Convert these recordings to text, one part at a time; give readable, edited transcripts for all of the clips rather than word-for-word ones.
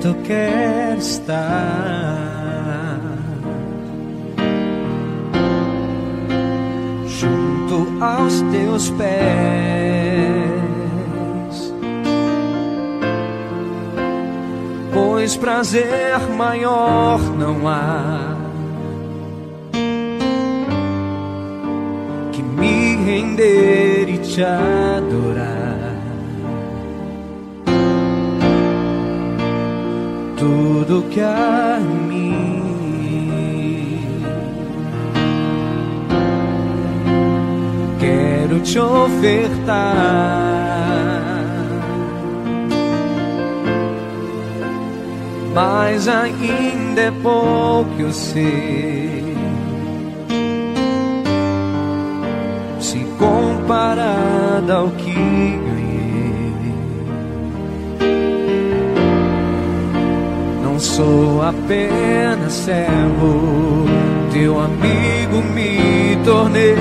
perto quer estar, junto aos teus pés, pois prazer maior não há que me render e te adorar. Tudo que há em mim quero te ofertar, mas ainda é pouco eu sei se comparado ao que ganhei. Sou apenas servo, teu amigo me tornei.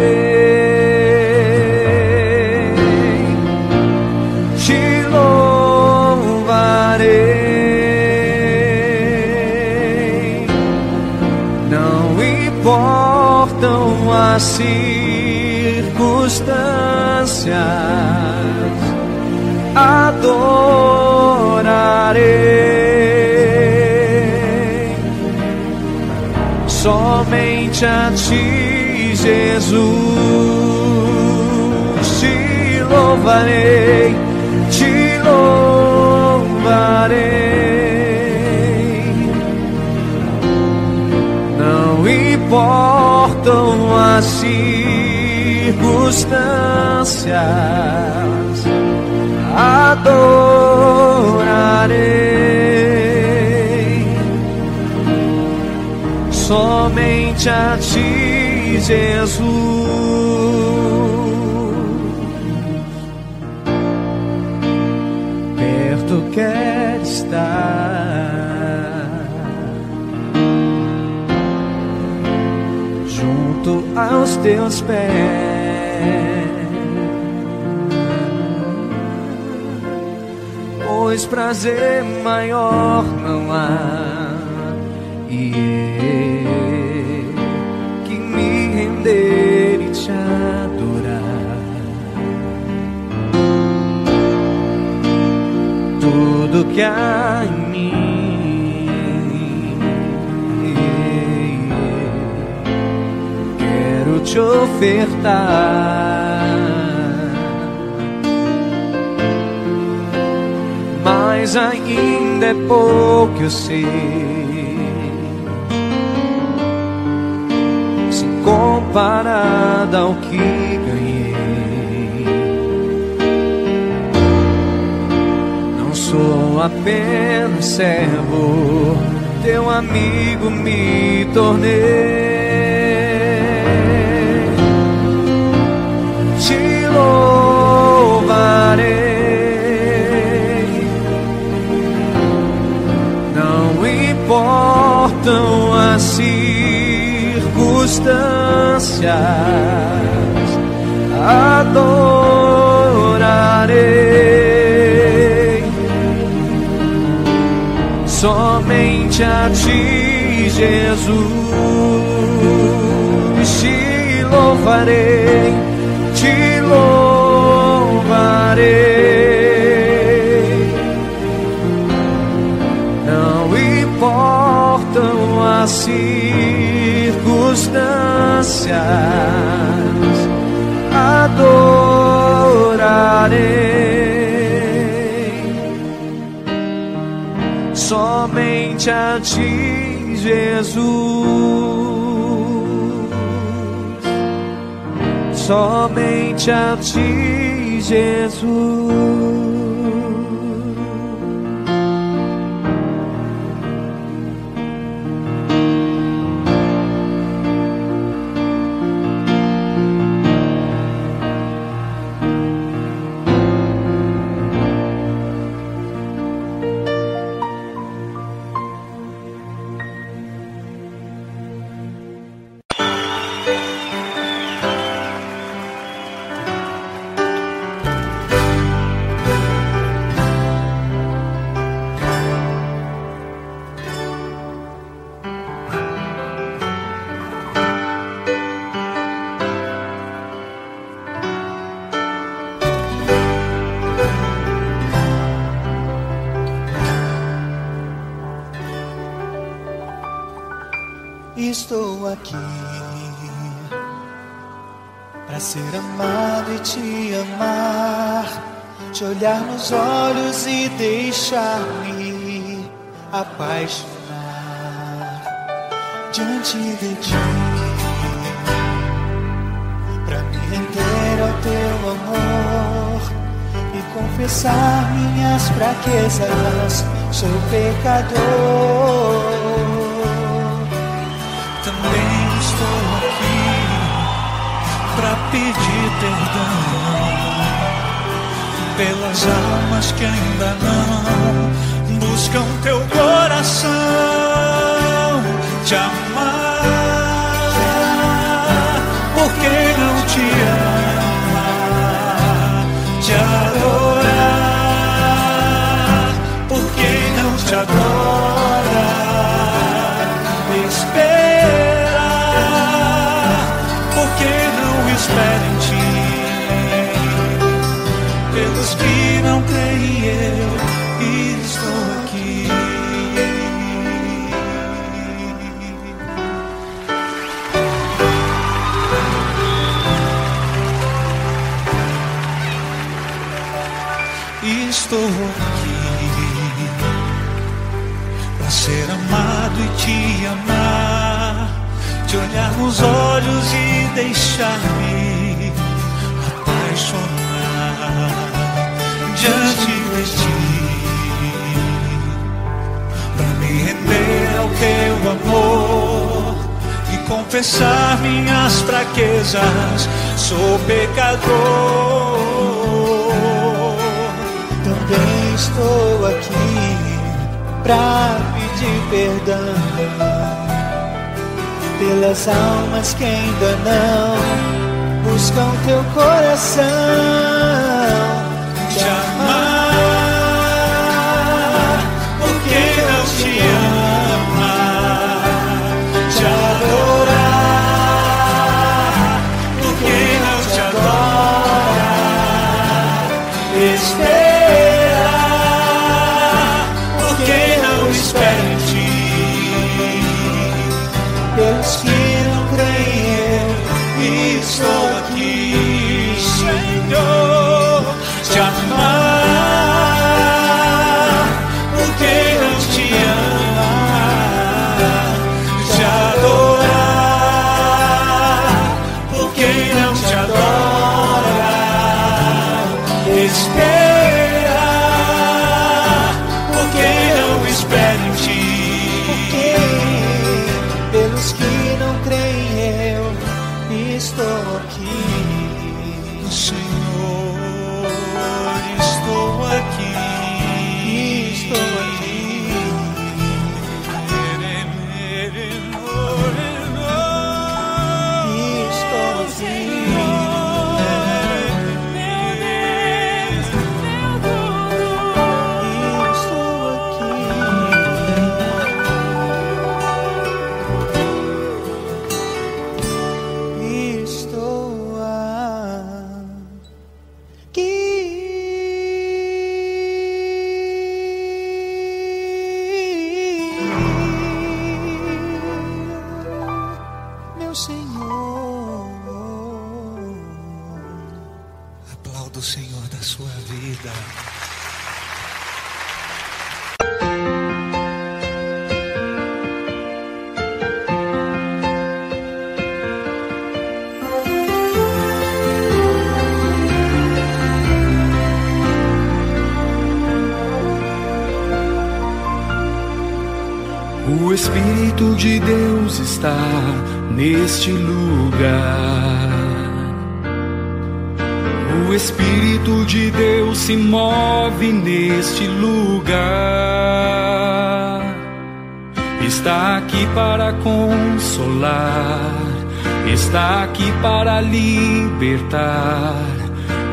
Te louvarei, não importam as circunstâncias, adorarei. Somente a ti, Jesus, te louvarei, não importam as circunstâncias, adorarei. Somente a ti, Jesus, perto quero estar, junto aos teus pés, pois prazer maior não há que me render e te adorar. Tudo que há em mim quero te ofertar, mas ainda é pouco eu sei comparado ao que ganhei. Não sou apenas servo, teu amigo me tornei. Te louvarei, não importam assim circunstâncias, adorarei. Somente a ti, Jesus, te louvarei, não importam assim circunstâncias, adorarei. Somente a ti, Jesus, somente a ti, Jesus, estou aqui pra ser amado e te amar, te olhar nos olhos e deixar-me apaixonar diante de ti. Pra me render ao teu amor e confessar minhas fraquezas, sou pecador. Também estou aqui pra pedir perdão pelas almas que ainda não buscam teu coração te amar. Por que não te amar, te adorar? Por que não te adora, esperar? Espero em ti, pelos que não creem eu estou aqui. Estou aqui pra ser amado e te amar, te olhar nos olhos e deixar-me apaixonar diante de ti, pra me render ao teu amor e confessar minhas fraquezas, sou pecador. Também estou aqui pra pedir perdão pelas almas que ainda não buscam teu coração te amar. Por que não te amar, te adorar? Por que não te adorar, esperar? Por que não espera em ti? Pelos que não creem eu estou aqui, Senhor, te amar. Por que não te amar, te adorar? Por que não te adorar, esperar? Por que não espera em ti? Pelos que não creem eu estou aqui, Senhor, estou aqui, estou aqui. Estou aqui. Do Senhor da sua vida. O Espírito de Deus está neste lugar. O Espírito de Deus se move neste lugar. Está aqui para consolar, está aqui para libertar,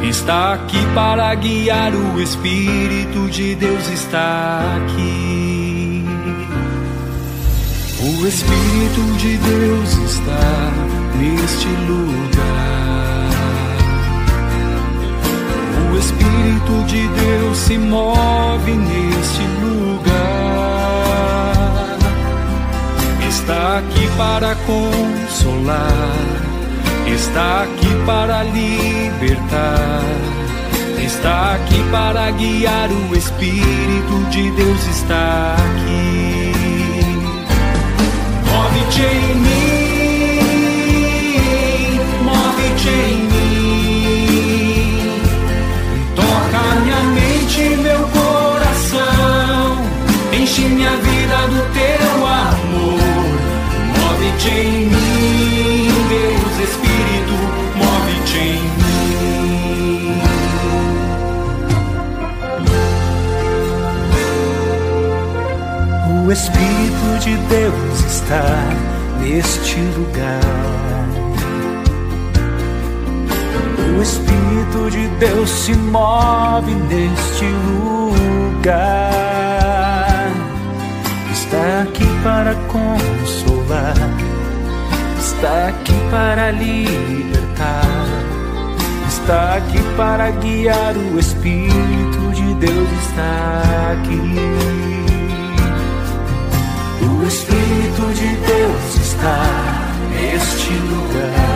está aqui para guiar. O Espírito de Deus está aqui. O Espírito de Deus está neste lugar. O Espírito de Deus se move neste lugar. Está aqui para consolar, está aqui para libertar, está aqui para guiar. O Espírito de Deus está aqui. Move-te em mim, move-te em mim, toca minha mente, meu coração, enche minha vida do teu amor. Move-te em mim, Deus Espírito, move-te em mim. O Espírito de Deus está neste lugar. O Espírito de Deus se move neste lugar. Está aqui para consolar, está aqui para libertar, está aqui para guiar. O Espírito de Deus está aqui. O Espírito de Deus está neste lugar.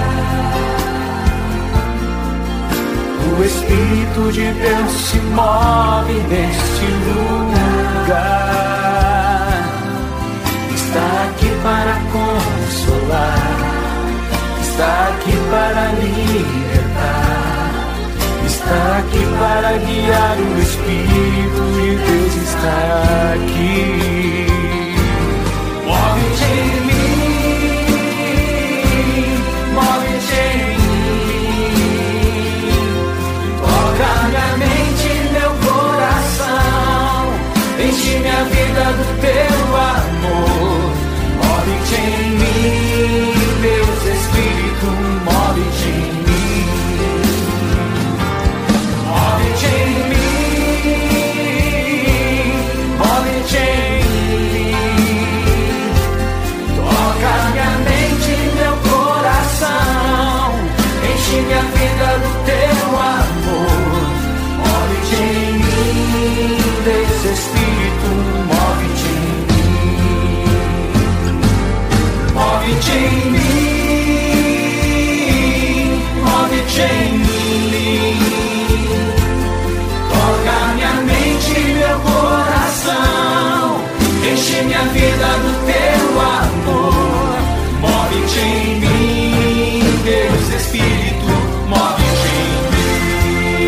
O Espírito de Deus se move neste lugar. Está aqui para consolar, está aqui para libertar, está aqui para guiar. O Espírito de Deus está aqui. Move-te em mim, move-te em mim, toca minha mente, meu coração, enche minha vida do teu amor. Move-te em mim, Deus Espírito, move-te em mim. Move-te em mim, move-te em mim, minha vida do teu amor. Move-te em mim, Deus Espírito, move-te em mim. Move-te em mim, move-te em mim, toca minha mente, meu coração, enche minha vida do teu amor. Move-te em mim, Deus Espírito, move-te em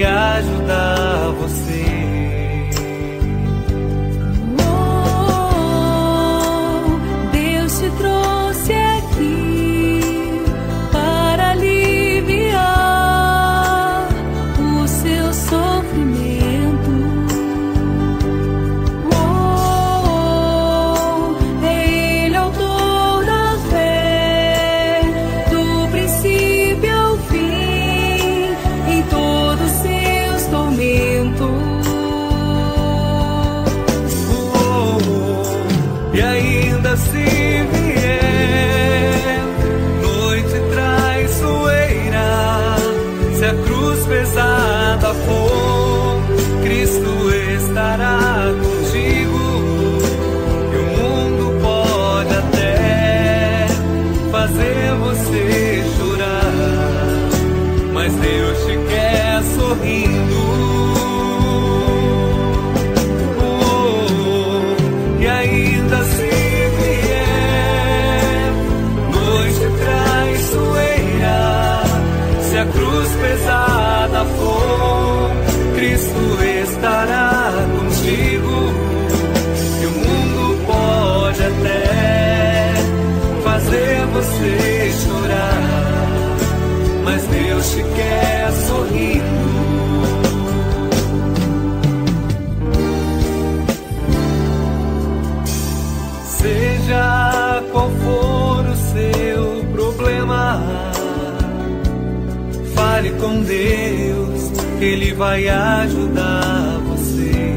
ajudar você. Com Deus, Ele vai ajudar você.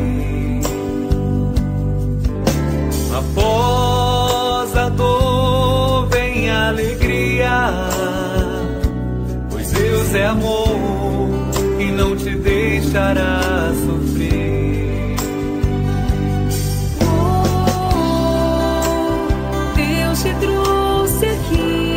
Após a dor vem a alegria, pois Deus é amor e não te deixará sofrer. Oh, Deus te trouxe aqui.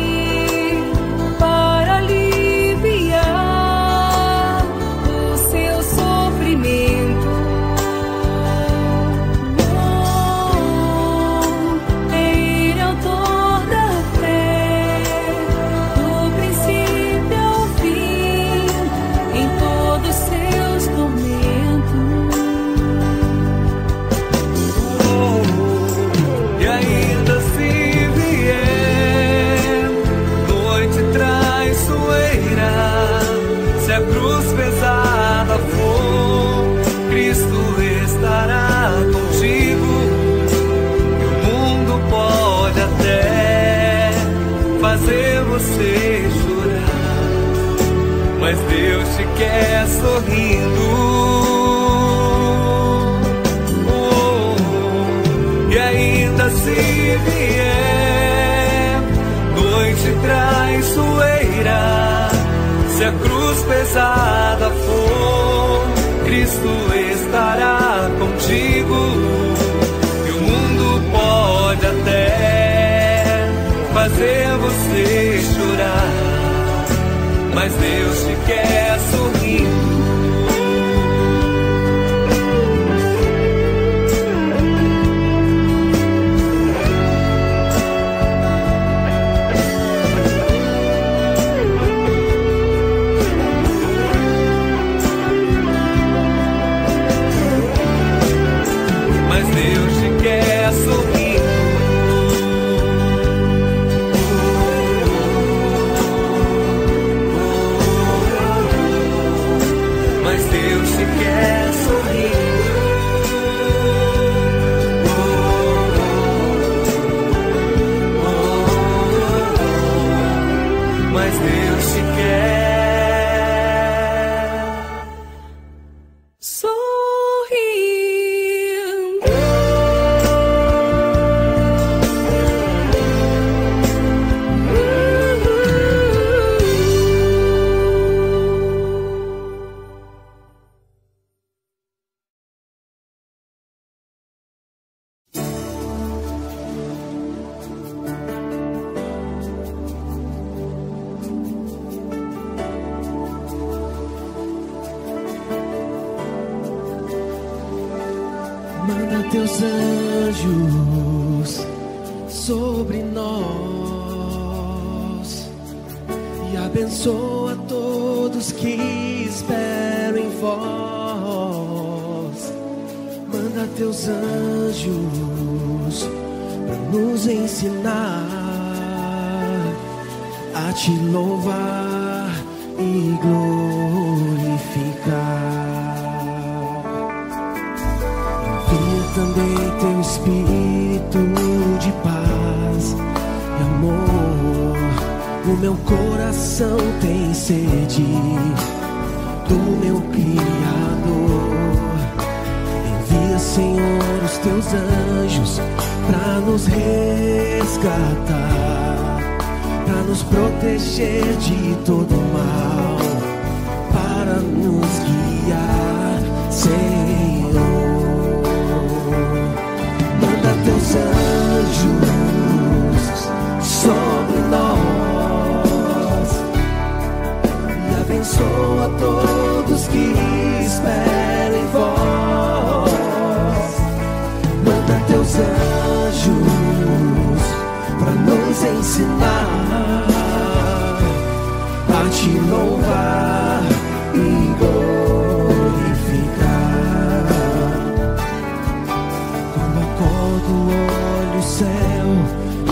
Você chorar, mas Deus te quer sorrindo. Oh, e ainda se vier noite traiçoeira, se a cruz pesada for, Cristo estará contigo. E o mundo pode até fazer você chorar, mas Deus te quer sorrindo. pra nos resgatar, pra nos proteger de todo mal, para nos guiar, Senhor. Manda teus anjos sobre nós e abençoa todos que esperam em vós. Manda teus anjos para nos ensinar a te louvar e glorificar. Quando acordo, olho o céu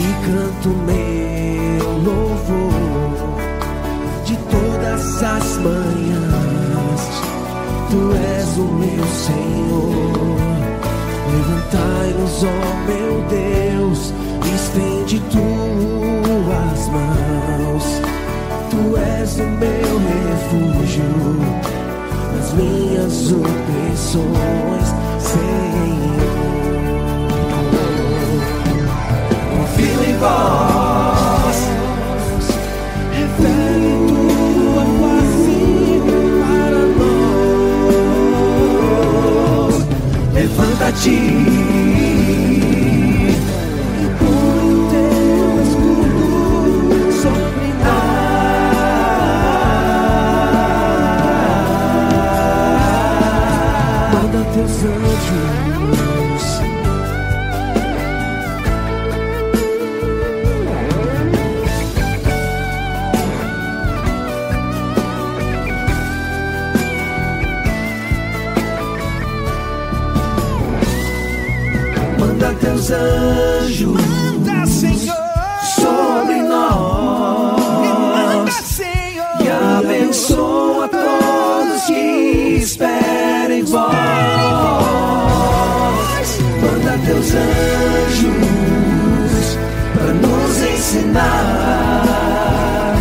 e canto meu louvor. De todas as manhãs, tu és o meu Senhor. Levantai-nos, ó meu Deus, estende tuas mãos. Tu és o meu refúgio nas minhas opressões, Senhor. Confio em vós, revela tua face para nós. Levanta-te, teus anjos. Manda teus anjos, manda, Senhor, sobre nós. Me manda, Senhor, e abençoa todos que esperam em vós. Teus anjos para nos ensinar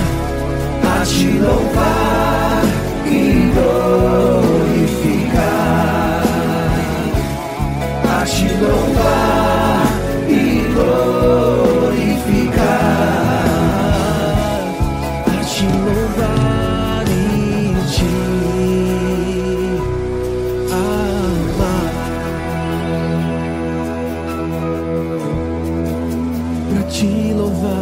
a te louvar e glorificar, a te louvar e glorificar, a te louvar e te amar. Te louvar,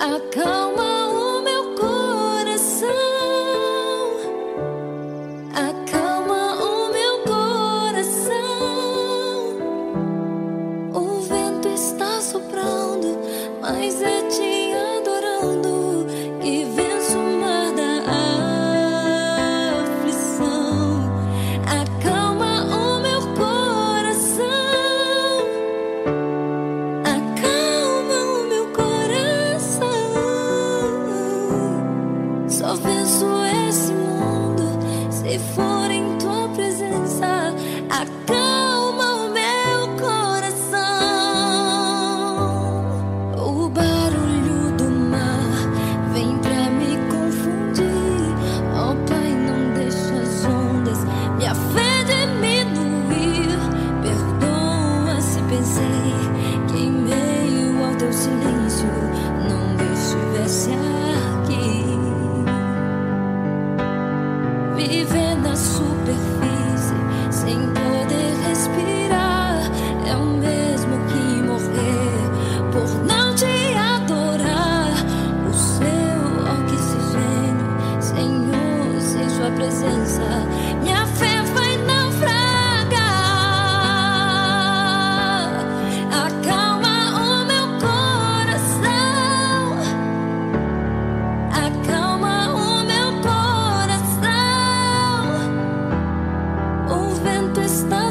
Acalma o meu coração.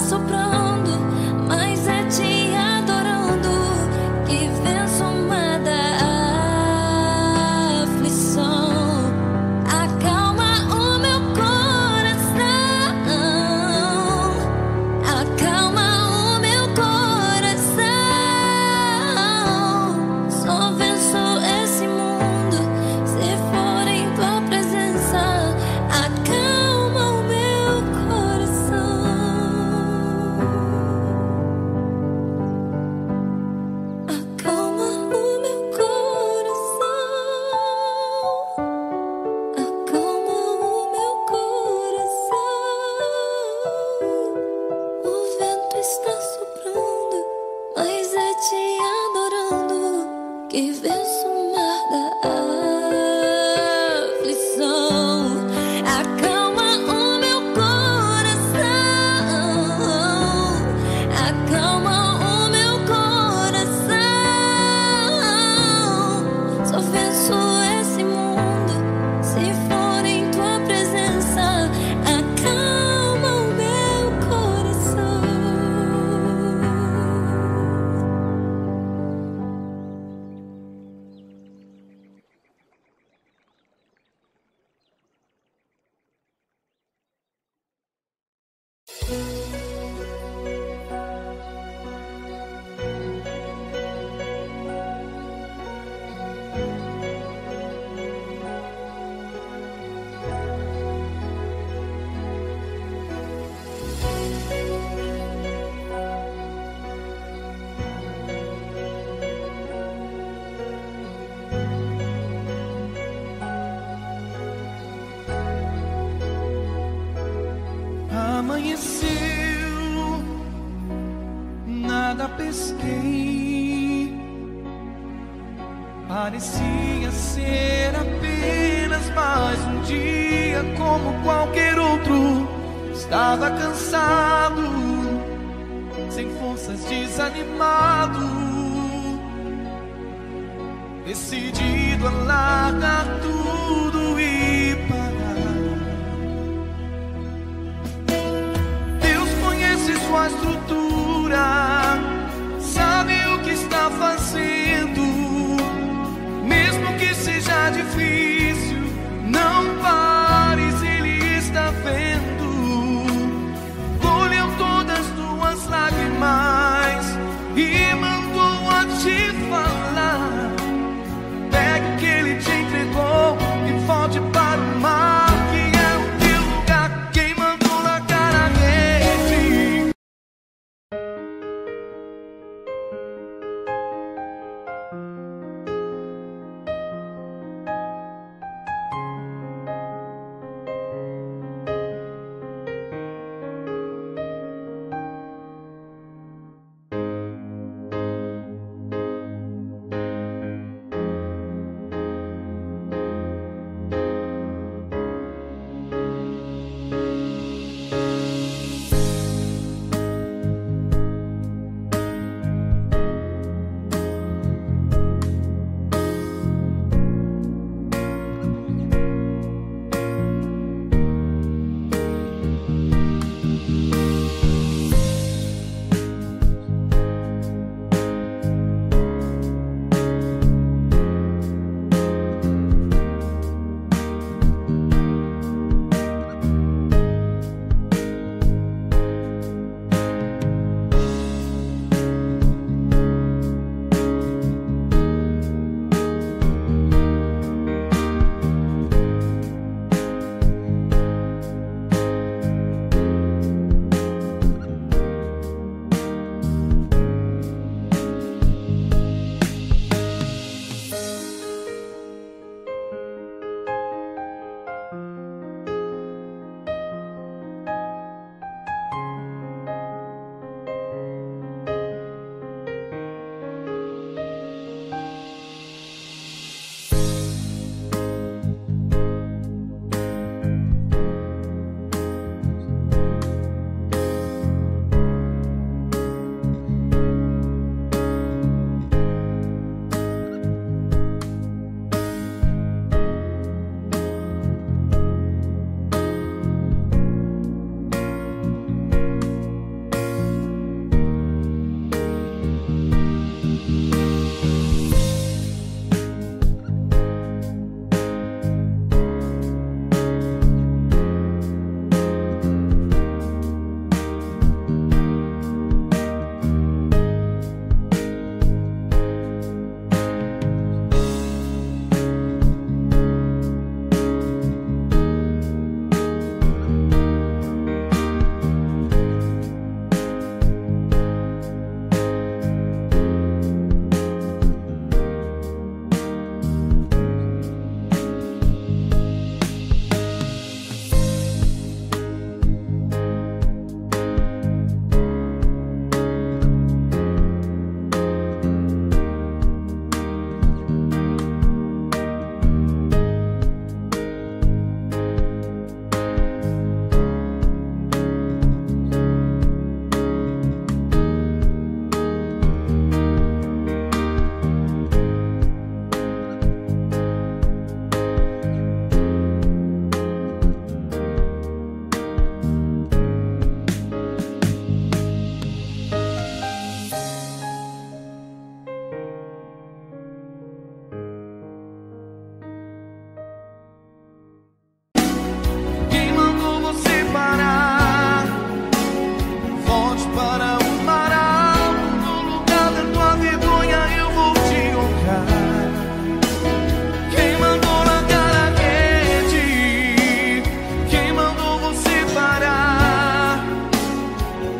soprando, mas é te adorando que venço amada aflição. Acalma o meu coração, acalma o meu coração. Só venço esse mundo se for em tua presença. Está soprando, mas é te adorando que venço o mar da aflição. Acalma o meu coração, acalma o meu coração. Só venço esse mundo se for em tua presença. Amanheceu, nada pesquei, parecia ser apenas mais um dia como qualquer outro. Estava cansado, sem forças, desanimado, decidido a largar tudo e sua estrutura, sabe o que está fazendo, mesmo que seja difícil, não pares, Ele está vendo. Colheu todas as tuas lágrimas e mandou a te falar. Pega o que Ele te entregou e volte para o mar.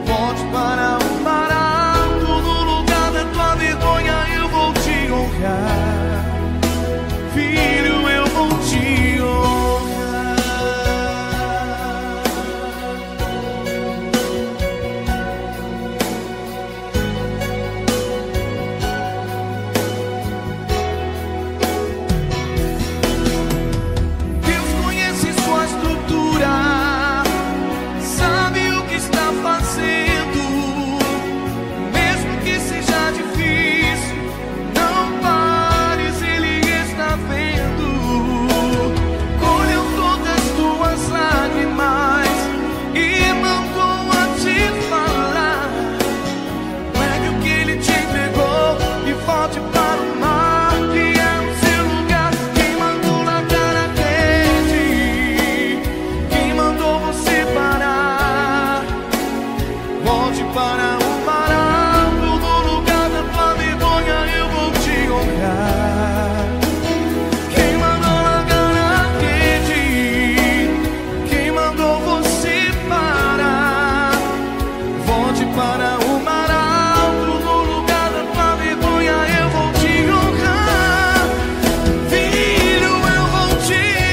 podes parar. Todo lugar da tua vergonha eu vou te honrar, filho, eu vou te honrar. Deus conhece sua estrutura, para o parar. Todo lugar da tua vergonha eu vou te honrar. Quem mandou largar na rede, quem mandou você parar? Volte para o mar alto, no lugar da tua vergonha eu vou te honrar, filho, eu vou te honrar.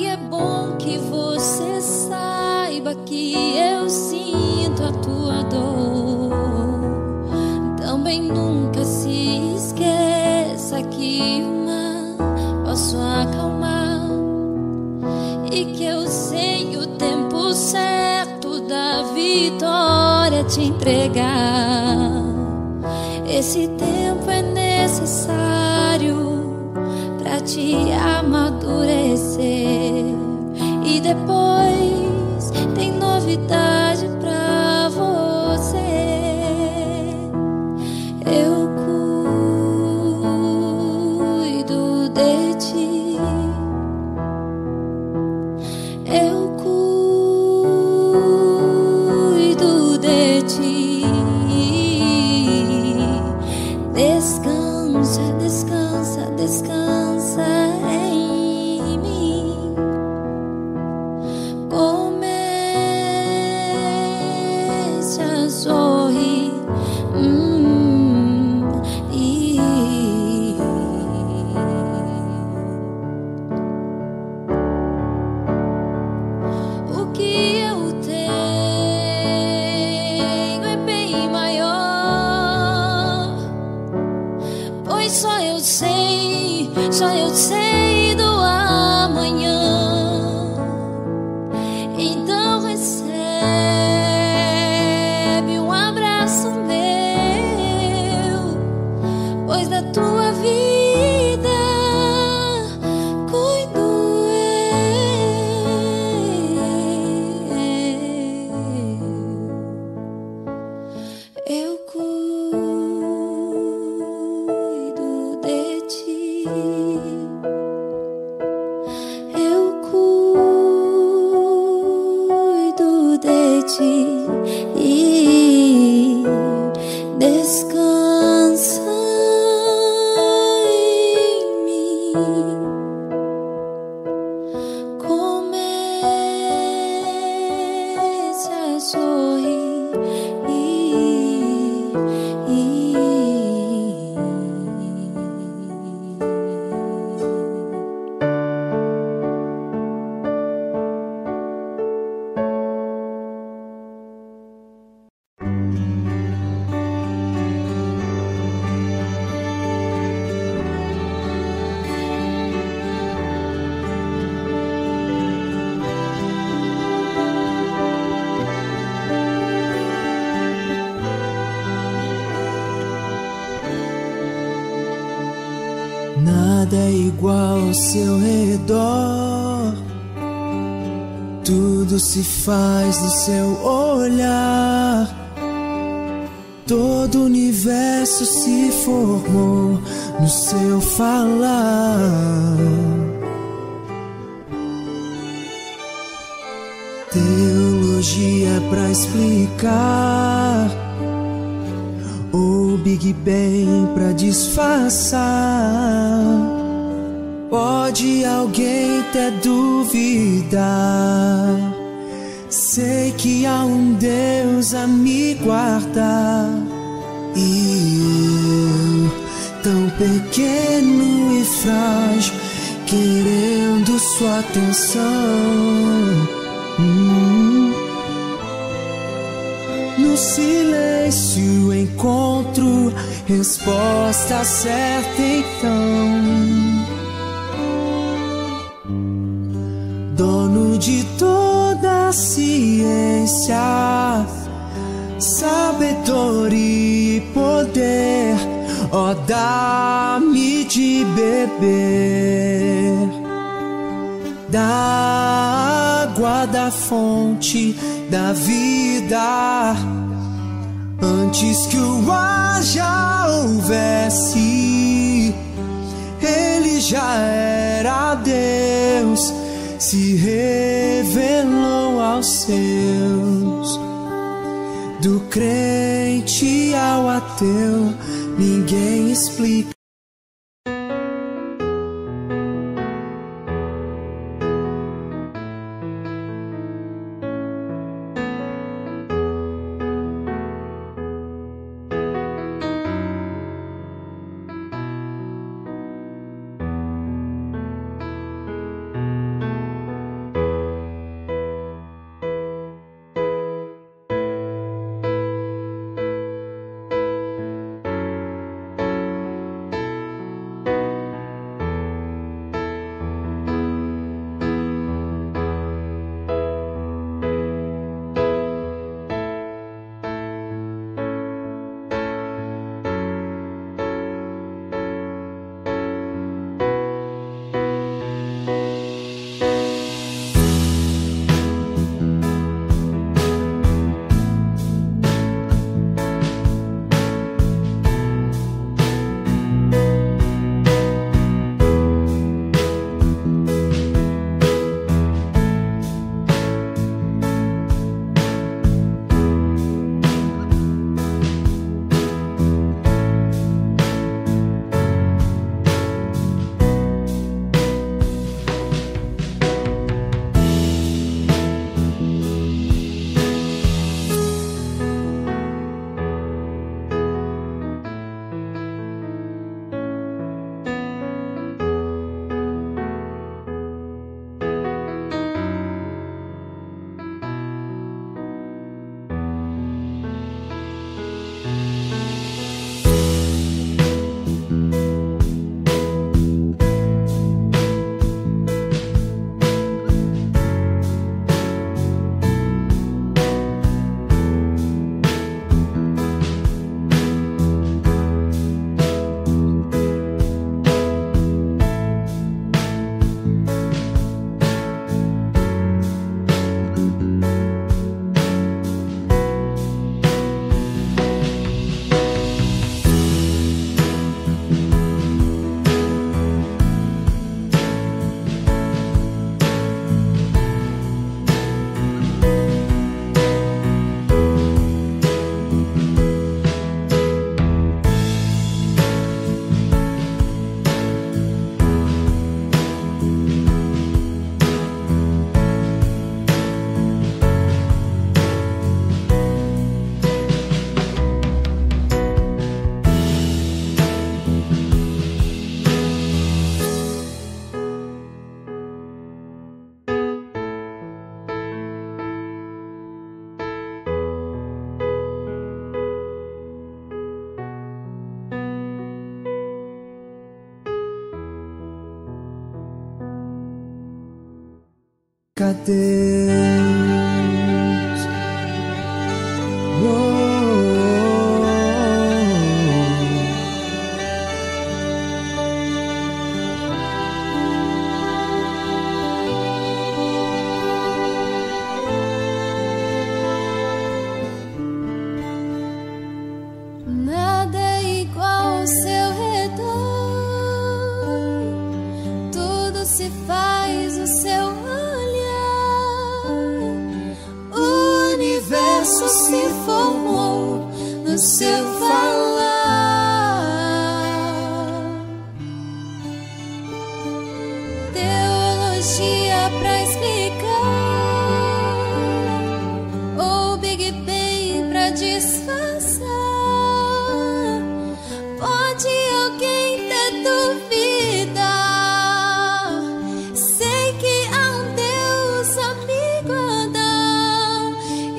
E é bom que você saiba que eu sinto a tua dor. Também nunca se esqueça que o mar posso acalmar, e que eu sei o tempo certo da vitória te entregar. Esse tempo é necessário pra te amadurecer, e depois tem novidade pra você. Eu cuido de ti, eu cuido de ti. Descansa, descansa, descansa em mim. Comece a sorrir, O que eu tenho é bem maior, pois só eu sei. Só eu sei do amanhã. Então recebe um abraço meu, pois da tua vida cuido eu. Eu cuido de ti. E descansa em mim. Comece a sorrir, igual ao seu redor, tudo se faz no seu olhar. Todo o universo se formou no seu falar. Teologia pra explicar, ou Big Bang pra disfarçar. Pode alguém até duvidar, sei que há um Deus a me guardar. E eu, tão pequeno e frágil, querendo sua atenção. No silêncio encontro resposta certa, então. Dono de toda a ciência, sabedoria e poder, ó, dá-me de beber da água da fonte da vida, antes que o ar já houvesse, ele já era Deus. Se revelou aos seus. Do crente ao ateu, ninguém explica. ca Deus. Oh, oh, oh. Nada é igual ao seu redor, tudo se faz o seu se formou no seu falar. Teologia pra explicar, ou Big Bang pra disfarçar. Pode alguém ter dúvida? Sei que há um Deus amigo a dar,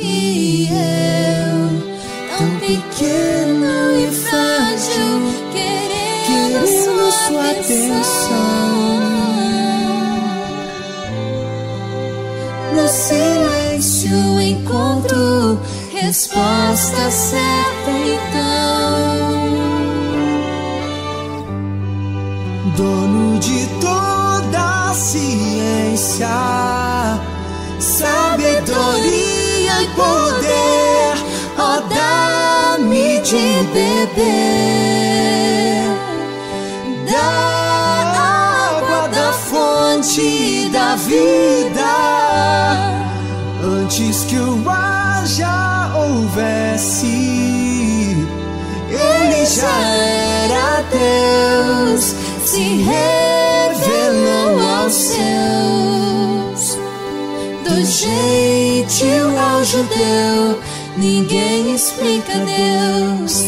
e eu, pequeno e frágil, querendo sua atenção. No silêncio encontro resposta certa, então dono de toda a ciência, sabedoria e poder, ó Deus, me de beber da água da fonte da vida, antes que o ar já houvesse, ele já era Deus, se revelou aos seus, do gentil ao judeu. Ninguém explica Deus,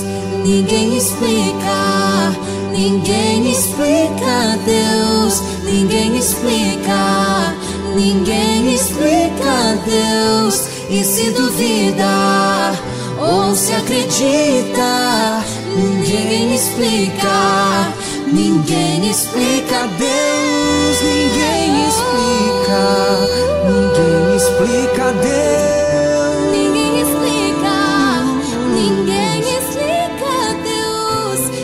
ninguém explica, ninguém explica Deus, ninguém explica, ninguém explica Deus. E se duvida ou se acredita, ninguém explica, ninguém explica Deus, ninguém explica, ninguém explica Deus.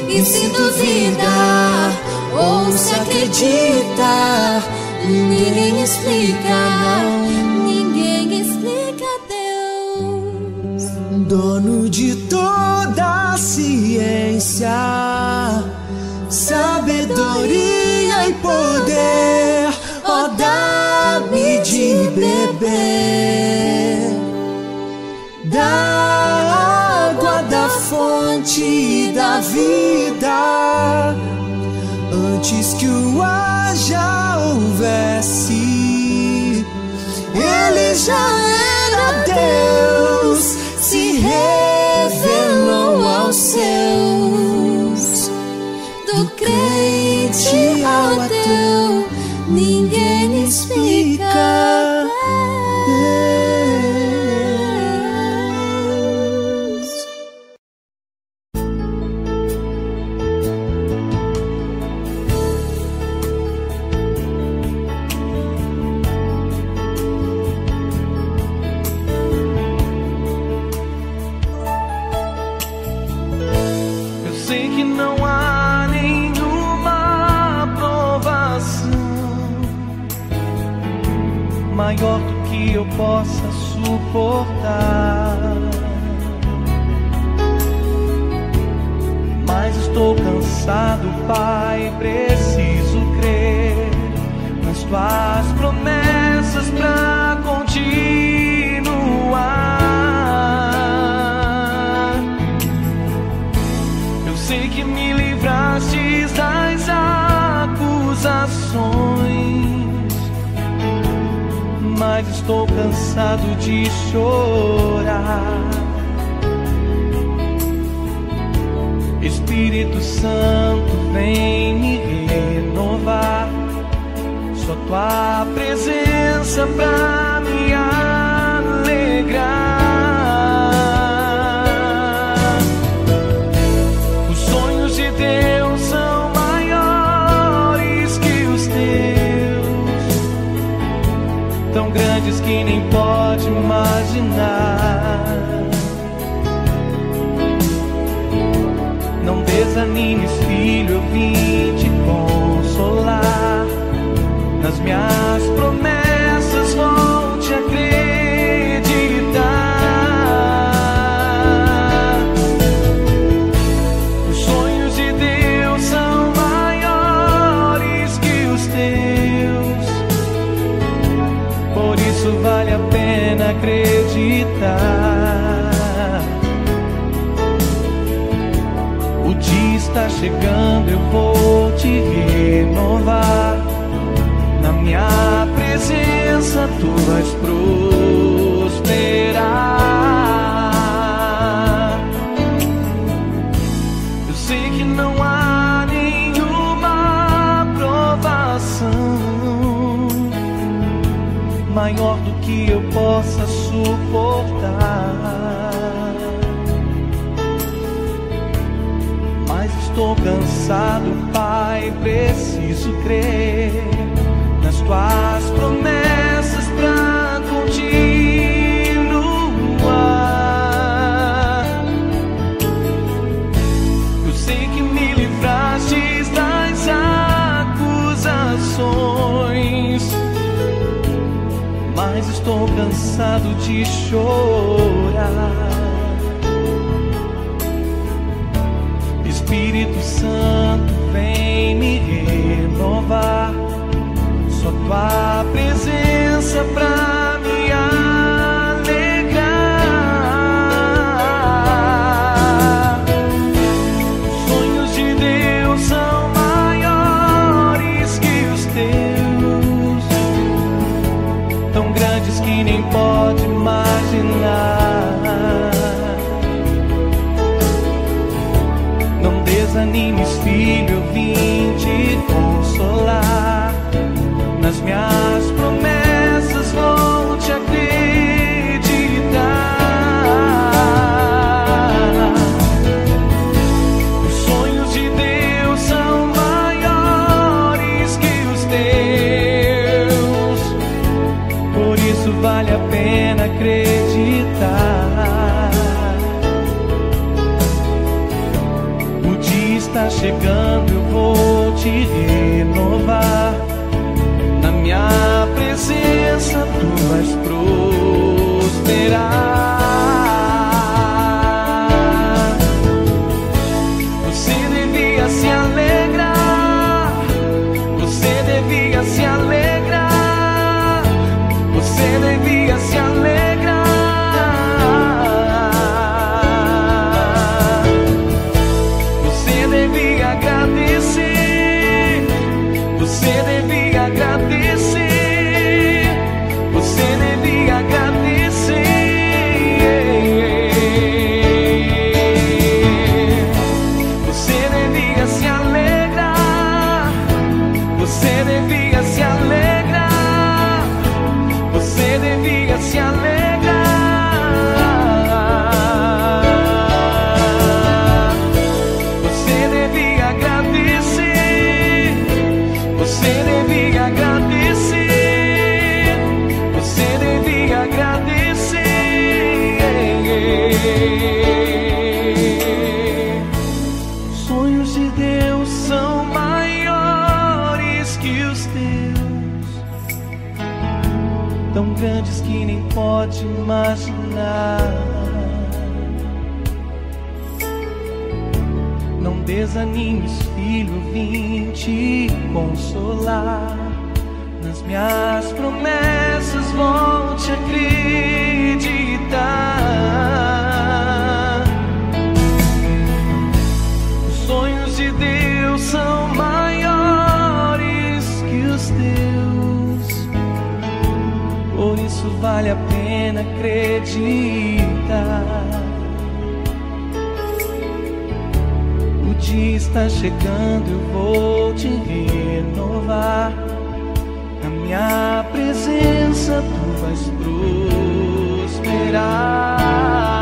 E se duvida ou se acredita, ninguém explica, ninguém explica Deus, dono de toda a ciência, sabedoria e poder, ó, dá-me de beber da água da fonte da vida, antes que o ar já houvesse, ele já era Deus, se revelou aos seus, do crente ao ateu, ninguém explica Deus. Maior do que eu possa suportar, mas estou cansado, Pai, preciso crer nas tuas promessas pra continuar. Eu sei que me livrastes das acusações, mas estou cansado de chorar. Espírito Santo, vem me renovar, só tua presença pra me alegrar. Os sonhos de Deus são maiores que os teus, tão grandes que nem pode imaginar. Não desanimes, filho, eu vim te consolar. Nas minhas promessas vou te acreditar. Os sonhos de Deus são maiores que os teus, por isso vale a pena acreditar. O dia está chegando, eu vou te renovar. Na minha presença tu vais prosperar. Eu sei que não há nenhuma provação maior do que eu possa suportar. Estou cansado, Pai, preciso crer nas tuas promessas pra continuar. Eu sei que me livraste das acusações, mas estou cansado de chorar. Espírito Santo, vem me renovar. Só tua presença pra me alegrar. Os sonhos de Deus são maiores que os teus, tão grandes que nem pode imaginar. Desanimes, filho, eu vim te consolar. Nas minhas promessas vou te acreditar. Os sonhos de Deus são maiores que os teus, por isso vale a pena acreditar. Está chegando, eu vou te renovar. Na minha presença tu vais prosperar. Você devia se alegrar, você devia se alegrar, você devia se alegrar. Você devia agradecer, você devia agradecer. Você devia se alegrar, você devia se alegrar, você devia se alegrar. Você devia agradecer. Você devia agradecer, você devia agradecer. Os sonhos de Deus são maiores que os teus, tão grandes que nem pode imaginar. Não desanimes, filho, vim te consolar. Nas minhas promessas vou te acreditar. Os sonhos de Deus são maiores que os teus, por isso vale a pena acreditar. O dia está chegando, eu vou te renovar. Na minha presença tu vais prosperar.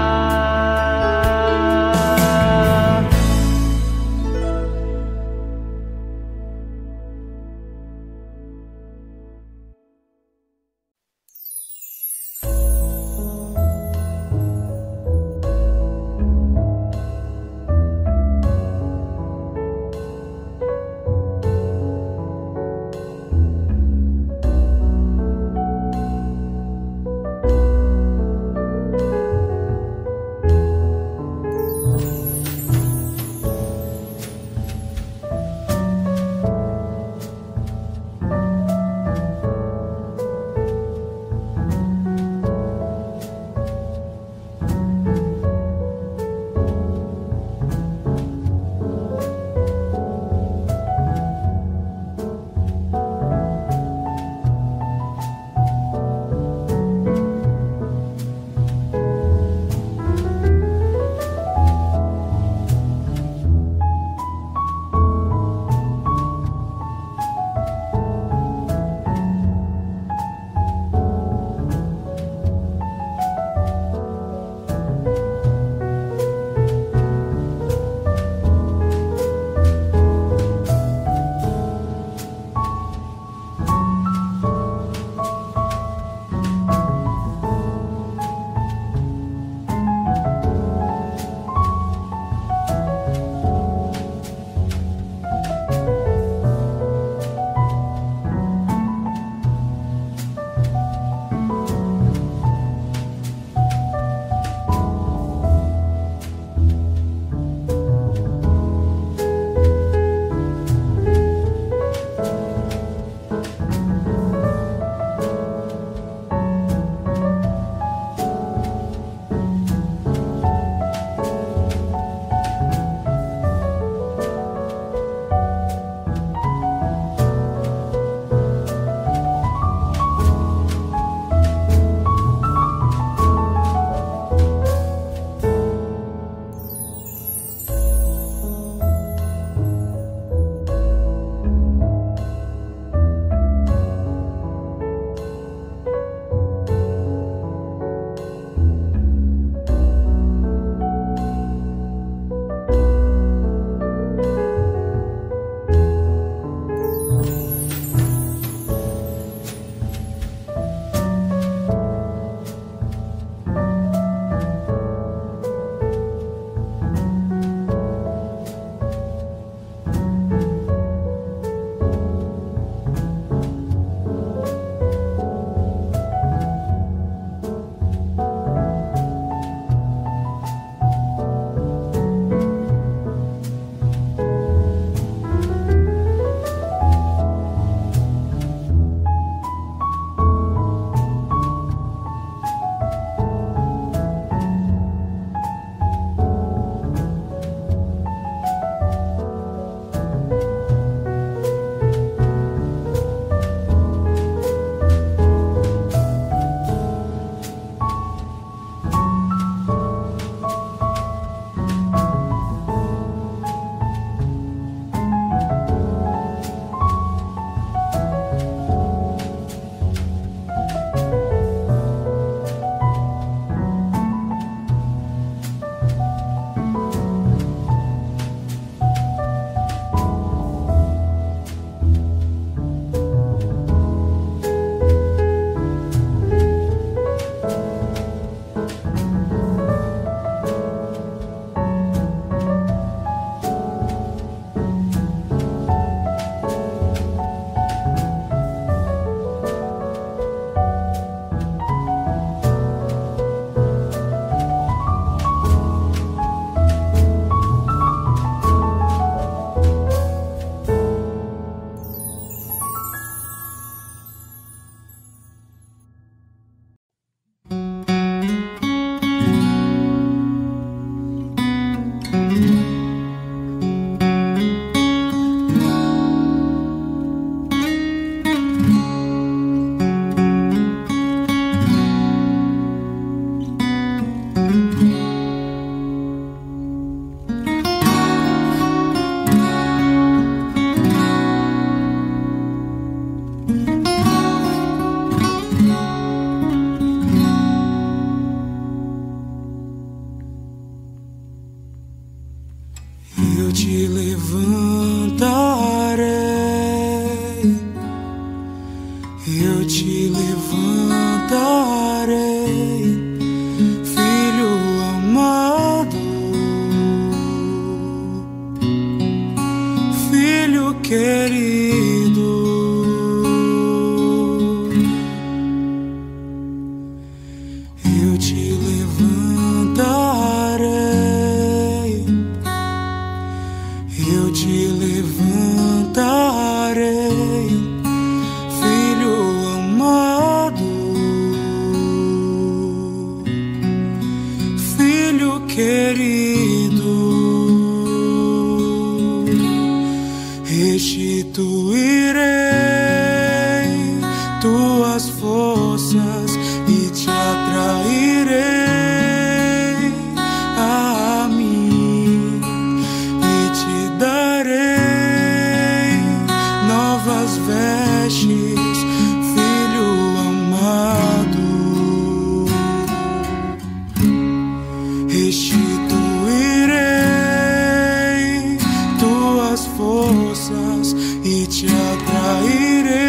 forças e te atrairei a mim e te darei novas vestes, filho amado. Restituirei tuas forças e te atrairei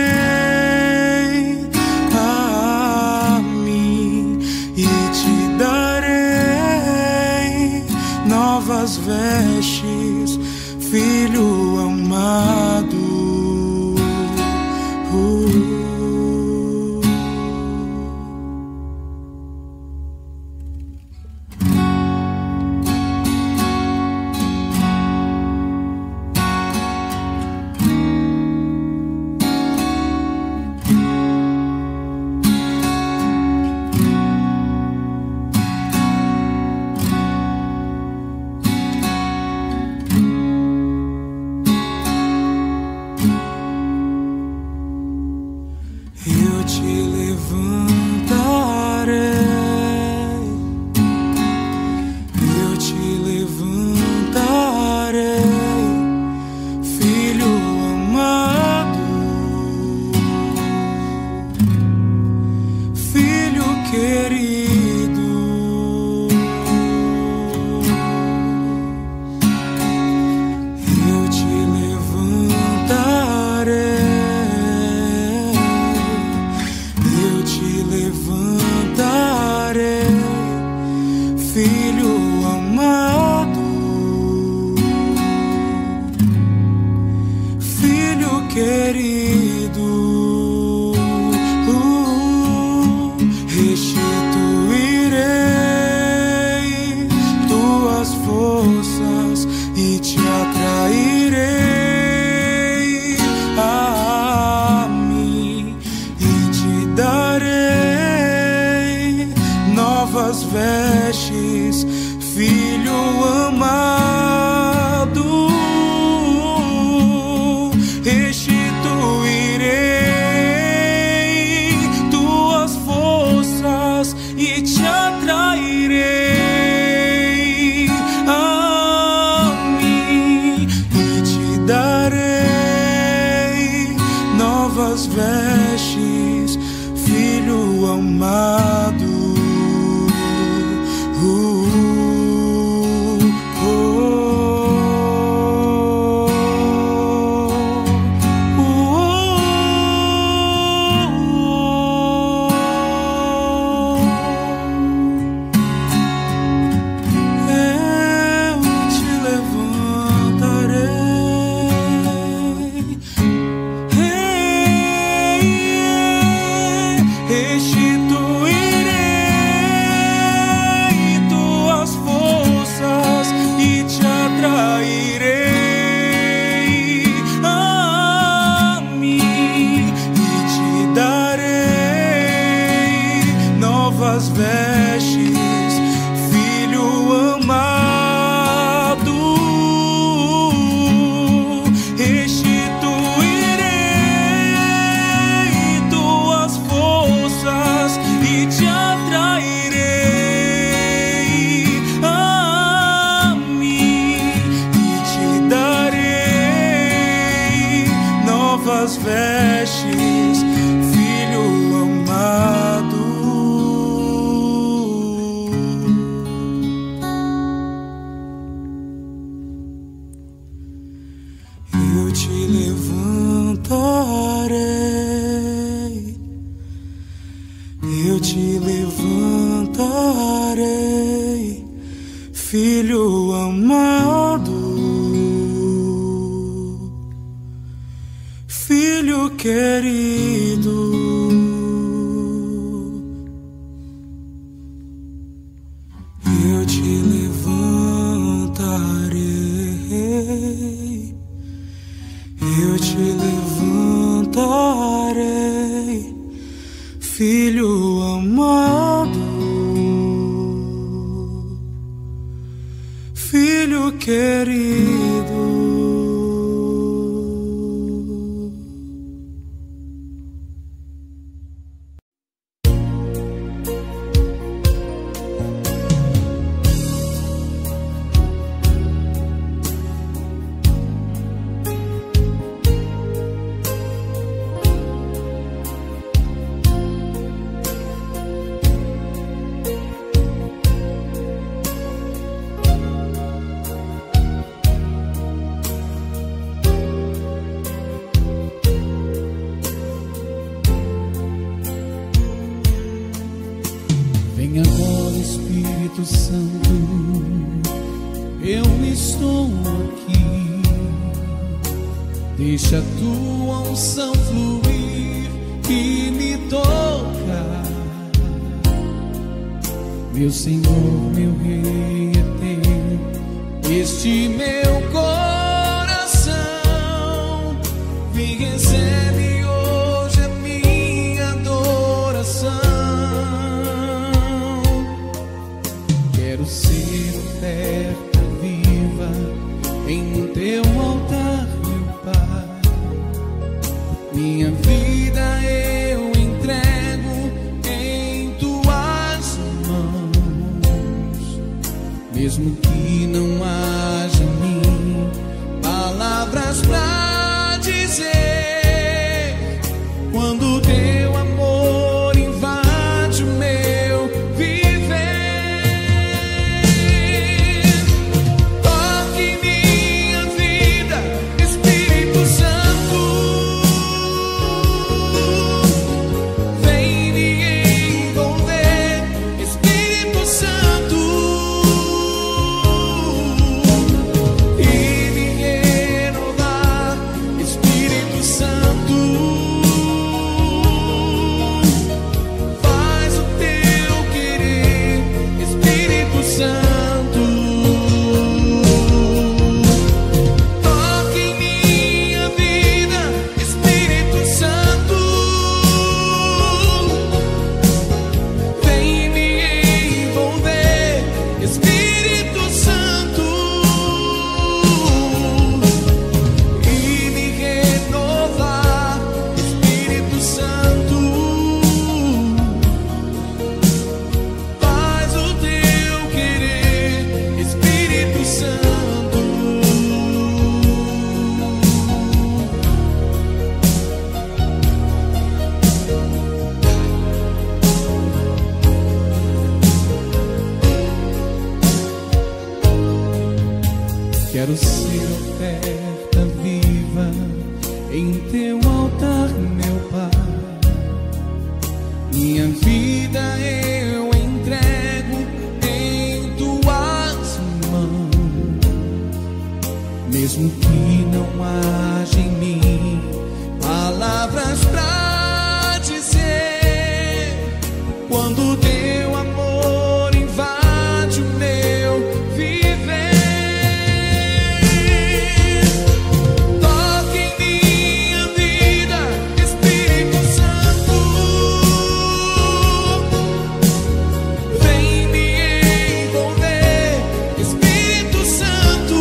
novas vestes, filho amado. Eu te levantarei, filho amado, filho querido. Eu te levantarei, eu te levantarei, filho amado, filho querido. Restituirei tuas forças e te atrairei a mim e te darei novas vestes, filho amado. Restituirei tuas forças e te atrairei a mim e te darei novas vestes, filho amado. Restituirei tuas forças e te atrairei a mim e te darei novas vestes, filho amado. Restituirei tuas forças e te atrairei a mim e te darei novas vestes, filho amado. Eu te levantarei, eu te levantarei, filho amado, filho querido. Eu te levantarei, eu te levantarei, filho amado, filho querido. Vem agora, Espírito Santo, eu estou aqui. Deixa a tua unção fluir que me toca. Meu Senhor, meu Rei é teu, este meu coração. Vem, recebe hoje a minha adoração. Quero ser oferta viva em teu altar, meu Pai. Minha vida eu entrego em tuas mãos, mesmo que não haja em mim palavras pra dizer, quando teu amor invade o meu viver. Toque minha vida, Espírito Santo. Vem me envolver, Espírito Santo, e me renovar, Espírito Santo. Faz o teu querer, Espírito Santo. Toque em minha vida, Espírito Santo. Vem me envolver, Espírito Santo, e me renovar, Espírito Santo. Faz o teu querer, Espírito Santo. Quero ser oferta viva em teu altar, meu Pai. Minha vida eu entrego em tuas mãos, mesmo que não haja em mim palavras pra dizer, quando teu amor invade o meu viver. Toque em minha vida, Espírito Santo. Vem me envolver, Espírito Santo,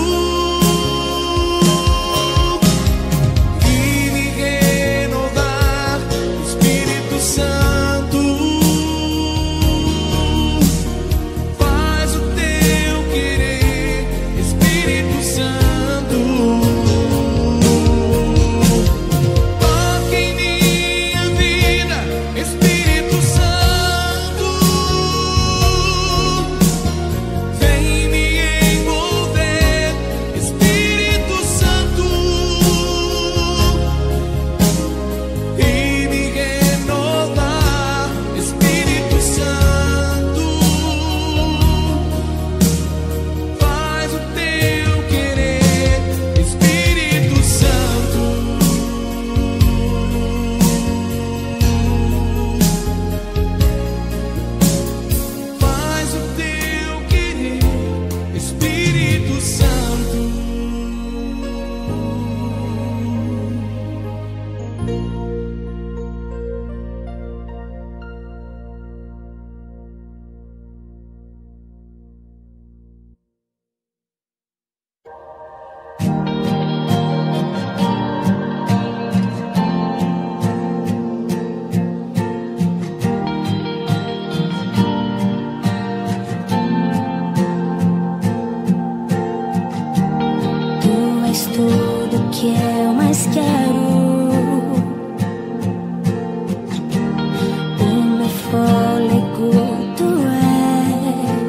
e me renovar, Espírito Santo. Faz o teu querer, Espírito Santo. Toque em minha vida, Espírito Santo. Vem me envolver, Espírito Santo, e me renovar, Espírito Santo. Faz o teu querer, Espírito Santo. Faz o teu querer, Espírito Santo. Tu és tudo que eu mais quero, o meu fôlego tu és.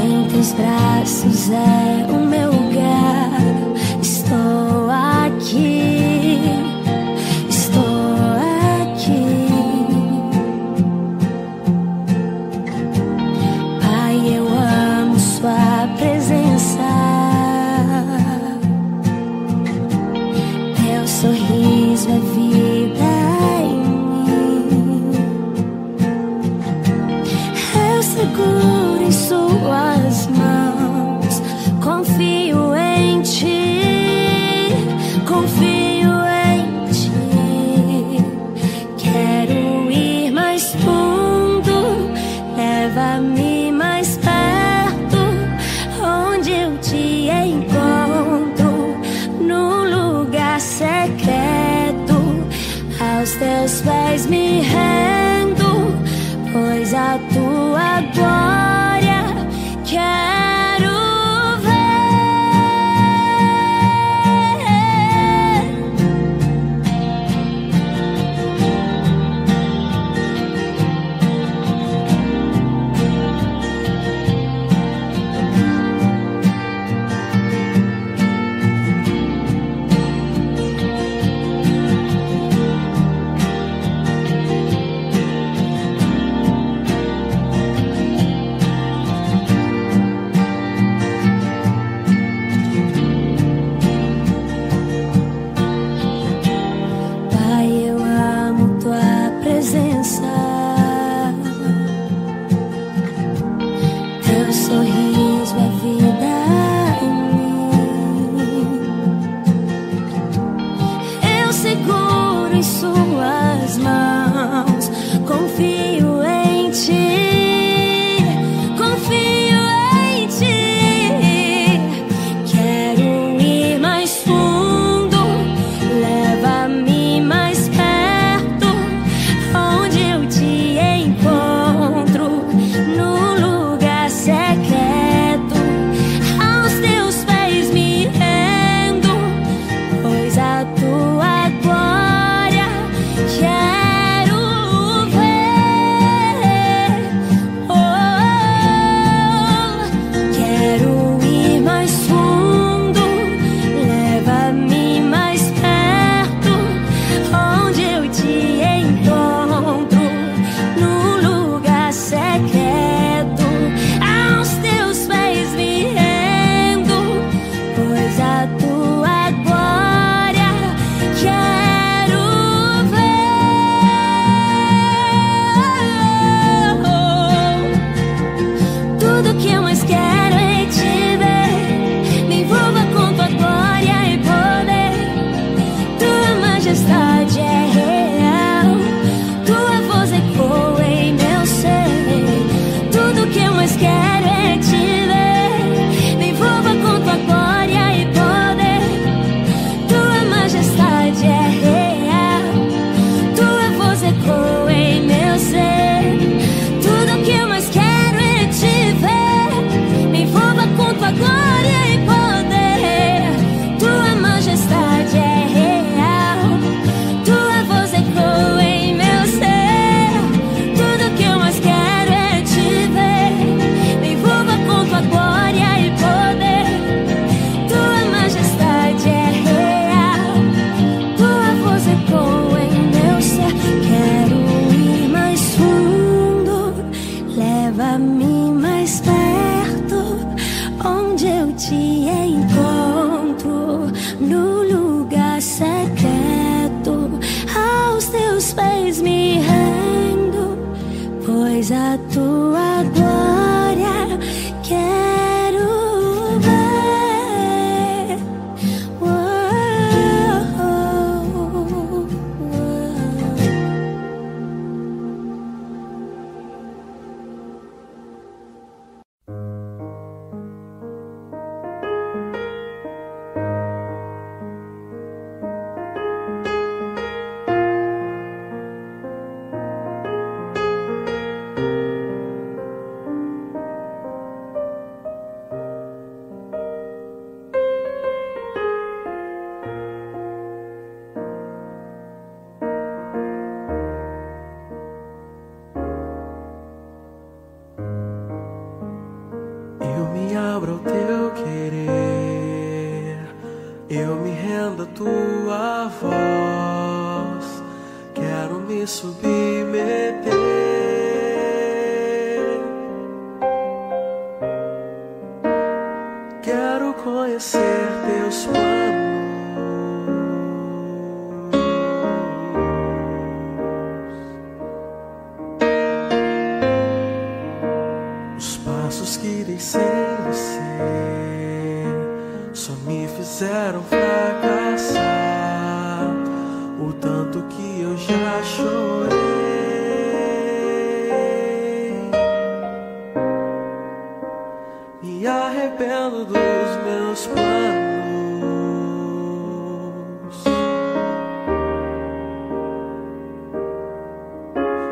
Em teus braços é o meu lugar. Estou aqui, estou aqui. teus pés me rendo, pois a tua glória quero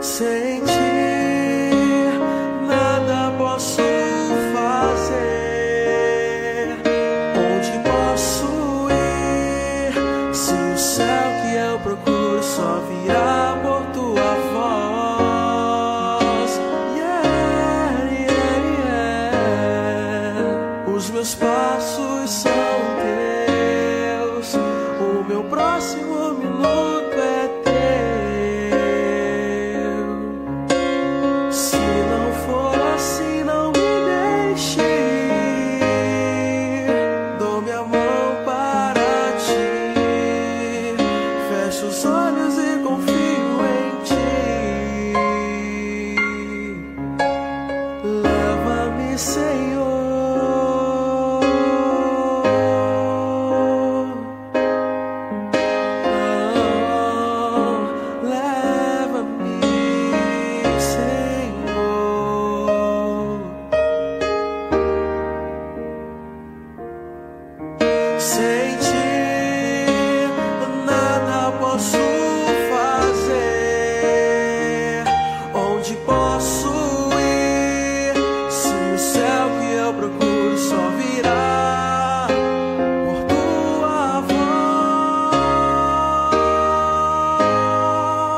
Sem ti, nada posso fazer. Onde posso ir? Se o céu que eu procuro só virá por tua voz. Yeah, yeah, yeah. Os meus passos são teus. O meu próximo minuto é teu. Sem ti, nada posso fazer. Onde posso ir? Se o céu que eu procuro só virá por tua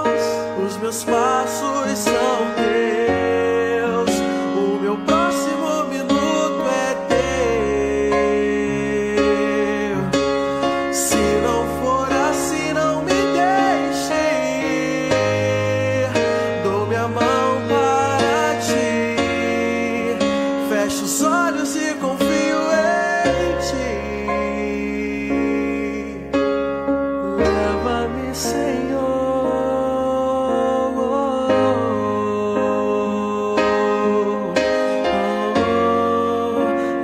voz. Os meus passos são teus. O meu próximo minuto é fecho os olhos e confio em ti. Leva-me, Senhor. Oh,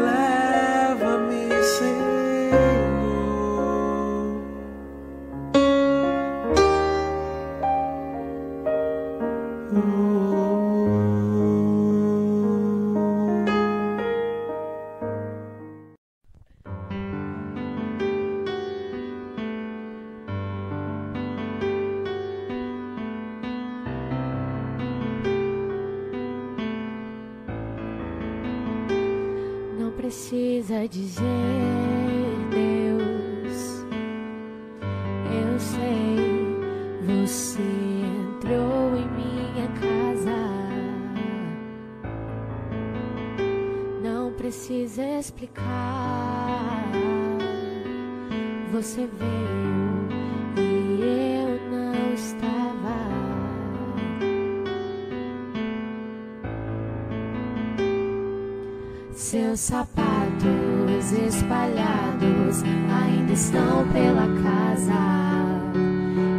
leva-me, Senhor. Não precisa dizer, Deus, eu sei, você entrou em minha casa. Não precisa explicar, você veio e eu não estava. Seus sapatos espalhados ainda estão pela casa,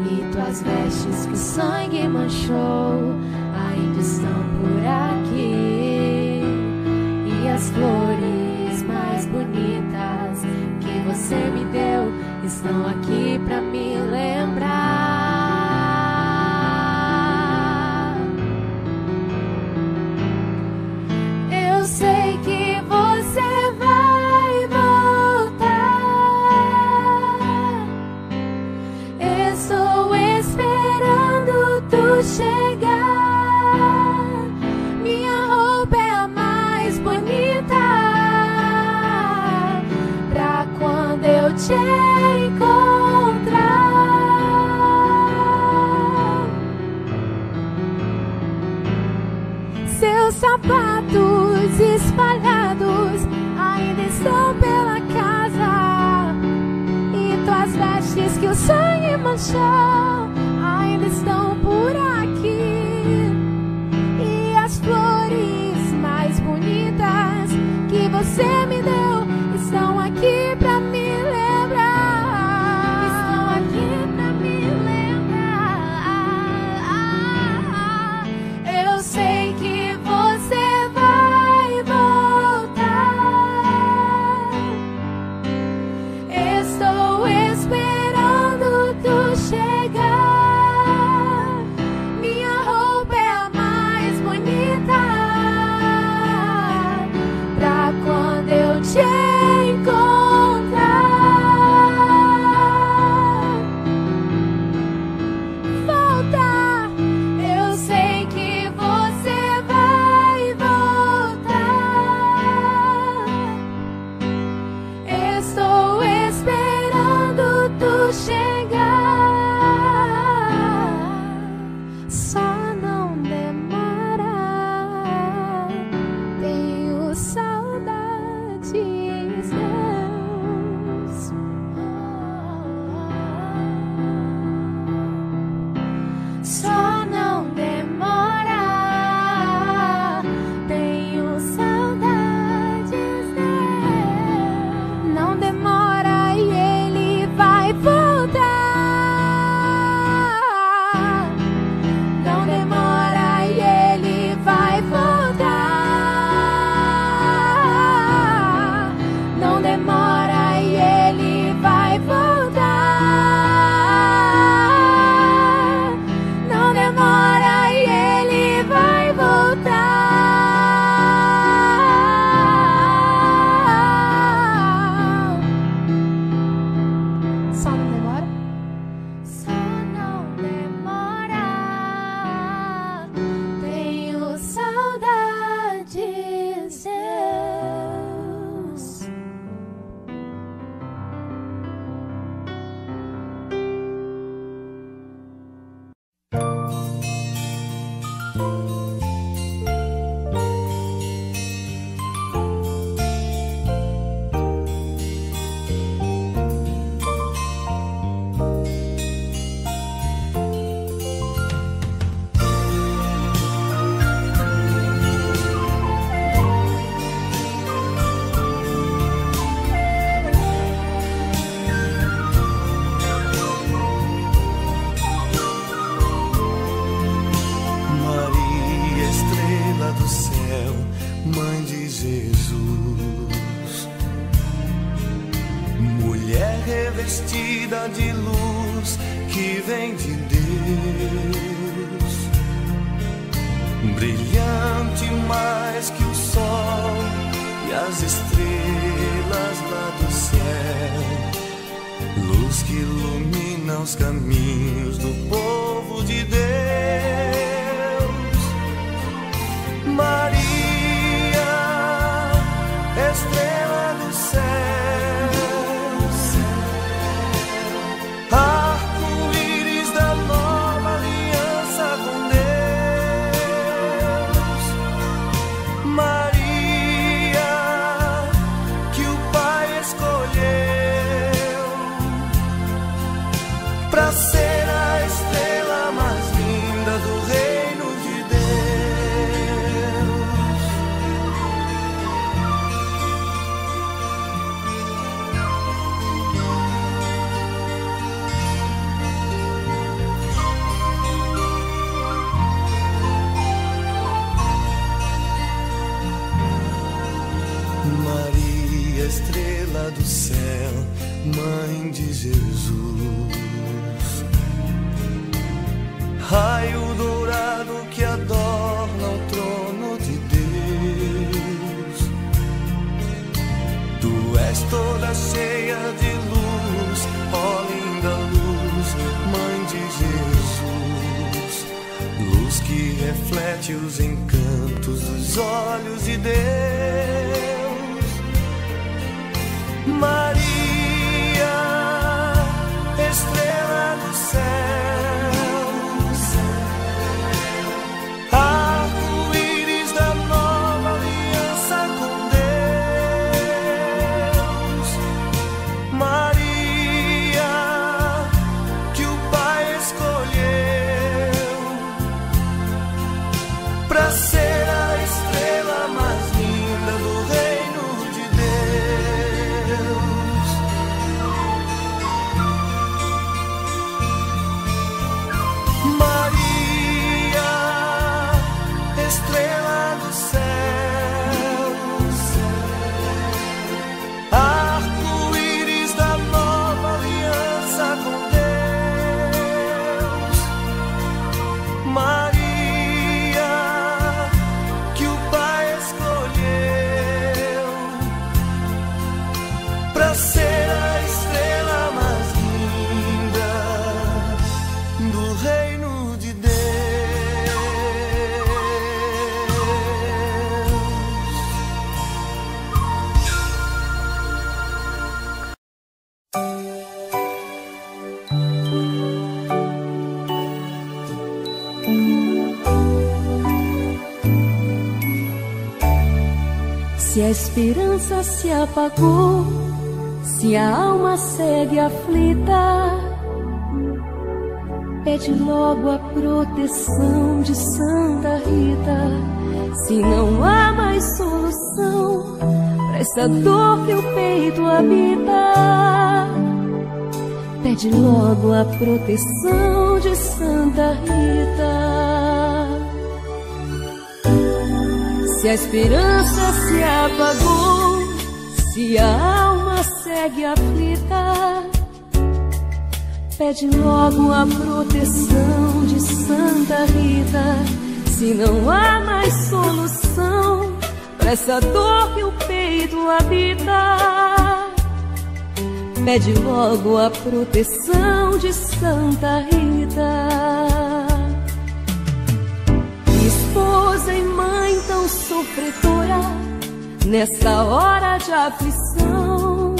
e tuas vestes que o sangue manchou ainda estão por aqui. E as flores mais bonitas que você me deu estão aqui pra me lembrar. Te encontrar, seus sapatos espalhados ainda estão pela casa, e tuas vestes que o sangue manchou ainda estão por aqui. E as flores mais bonitas que você me deu estão aqui pra mim. Estou esperando tu chegar. Só não demora, tenho saudades meus. Só não demora, tenho saudades meus. Não demora e ele vai voltar. Vestida de luz que vem de Deus, brilhante mais que o sol e as estrelas lá do céu, luz que ilumina os caminhos do povo de Deus. Maria, estrela do céu, pra ser a estrela mais linda do reino de Deus. Maria, estrela do céu, mãe de Jesus, raio dourado que adorna o trono de Deus, tu és toda cheia de luz, ó linda luz, mãe de Jesus, luz que reflete os encantos dos olhos de Deus. Maria, estrela do céu, estrela mais linda do reino de Deus. Se a esperança se apagou, se a alma segue aflita, pede logo a proteção de Santa Rita. Se não há mais solução para essa dor que o peito habita, pede logo a proteção de Santa Rita. Se a esperança se apagou, se a alma segue aflita, pede logo a proteção de Santa Rita. Se não há mais solução para essa dor que o peito habita, pede logo a proteção de Santa Rita. Esposa e mãe tão sofredora, nessa hora de aflição,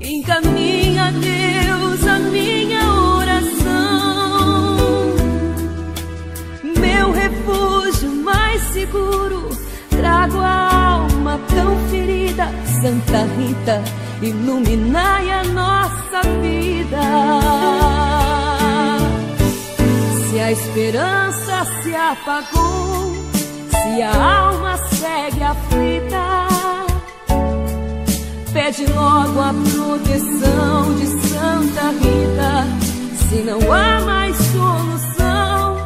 encaminha, Deus, a minha oração. Meu refúgio mais seguro, trago a alma tão ferida. Santa Rita, iluminai a nossa vida. Se a esperança se apagou, se a alma segue aflita, pede logo a proteção de Santa Rita. Se não há mais solução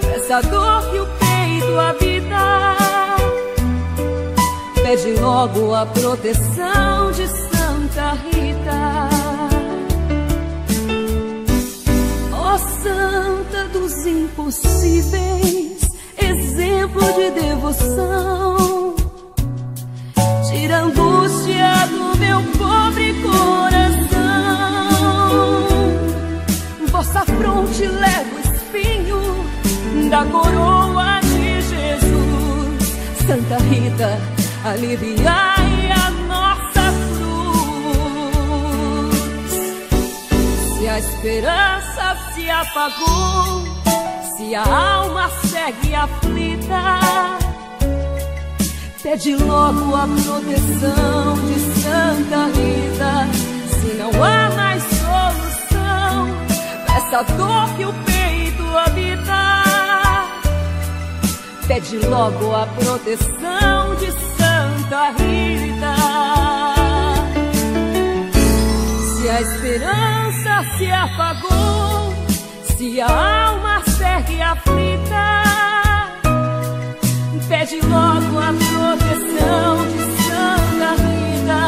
pra essa dor que o peito habita, pede logo a proteção de Santa Rita. Ó Santa dos impossíveis, exemplo de devoção, tira angústia do meu pobre coração. Vossa fronte leva o espinho da coroa de Jesus. Santa Rita, aliviai a nossa cruz. Se a esperança se apagou, se a alma segue aflita, pede logo a proteção de Santa Rita. Se não há mais solução pra essa dor que o peito habita, pede logo a proteção de Santa Rita. Se a esperança se apagou, se a alma segue aflita, pede logo a proteção de Santa Rita.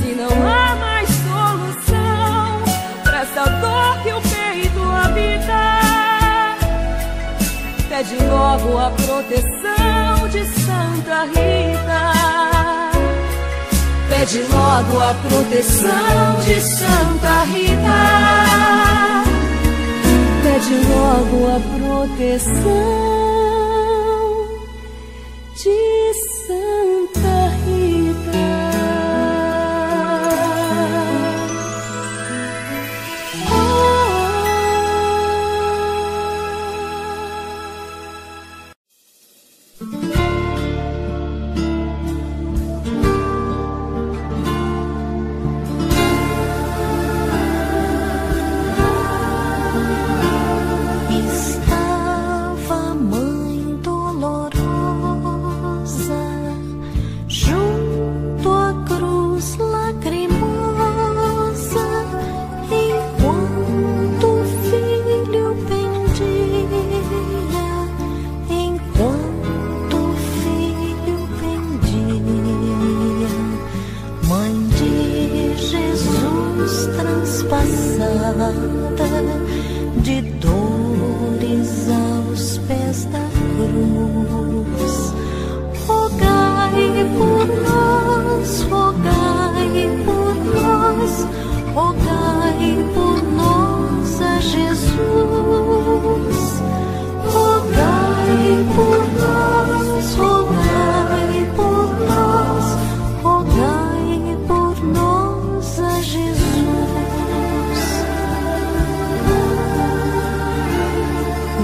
Se não há mais solução pra essa dor que o peito habita, pede logo a proteção de Santa Rita. Pede logo a proteção de Santa Rita. Pede logo a proteção de Santa Rita.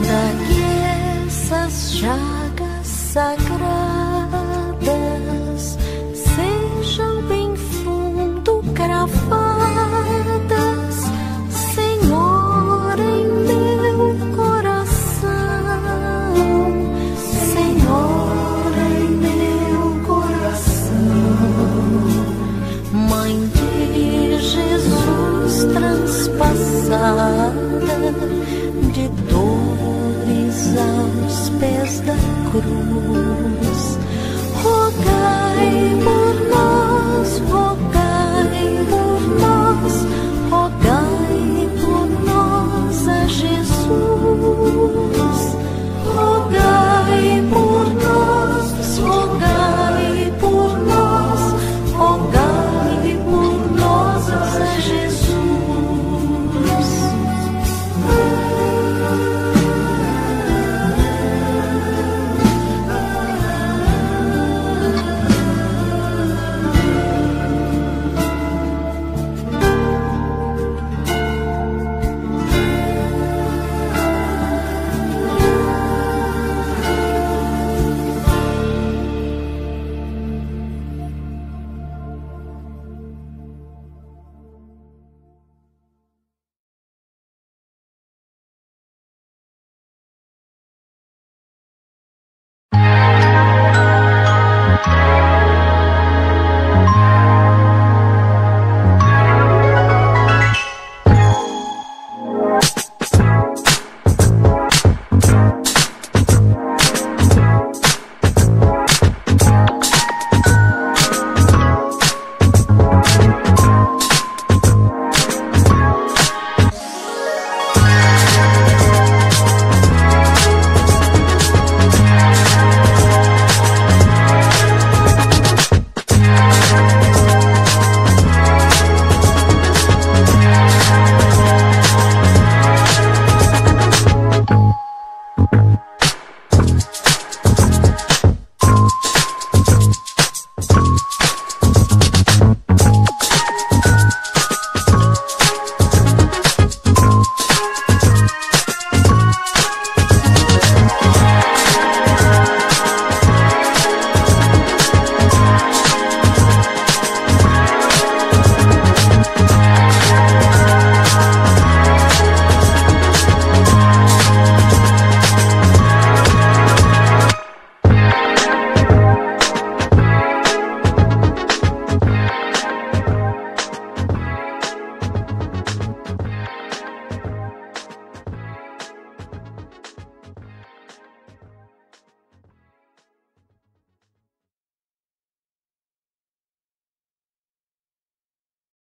Daquelas chagas sagradas aos pés da cruz.